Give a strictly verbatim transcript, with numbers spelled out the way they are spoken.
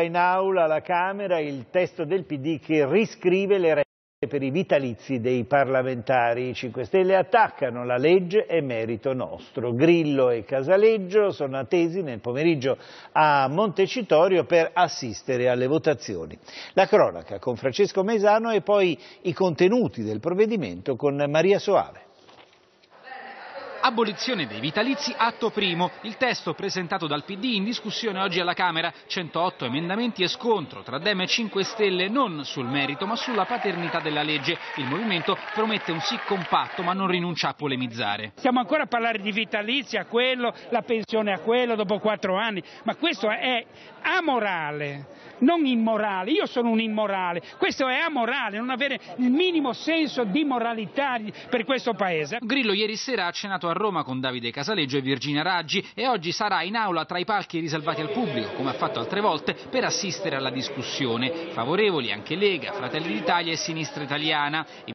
In aula alla Camera il testo del P D che riscrive le regole per i vitalizi dei parlamentari. I cinque Stelle attaccano la legge, è merito nostro. Grillo e Casaleggio sono attesi nel pomeriggio a Montecitorio per assistere alle votazioni. La cronaca con Francesco Maisano e poi i contenuti del provvedimento con Maria Soave. Abolizione dei vitalizi, atto primo. Il testo presentato dal P D in discussione oggi alla Camera. centootto emendamenti e scontro tra Dem e cinque Stelle non sul merito ma sulla paternità della legge. Il movimento promette un sì compatto ma non rinuncia a polemizzare. Stiamo ancora a parlare di vitalizi a quello, la pensione a quello dopo quattro anni, ma questo è amorale, non immorale. Io sono un immorale, questo è amorale, non avere il minimo senso di moralità per questo Paese. Grillo ieri sera ha cenato a a Roma con Davide Casaleggio e Virginia Raggi e oggi sarà in aula tra i palchi riservati al pubblico, come ha fatto altre volte, per assistere alla discussione. Favorevoli anche Lega, Fratelli d'Italia e Sinistra Italiana.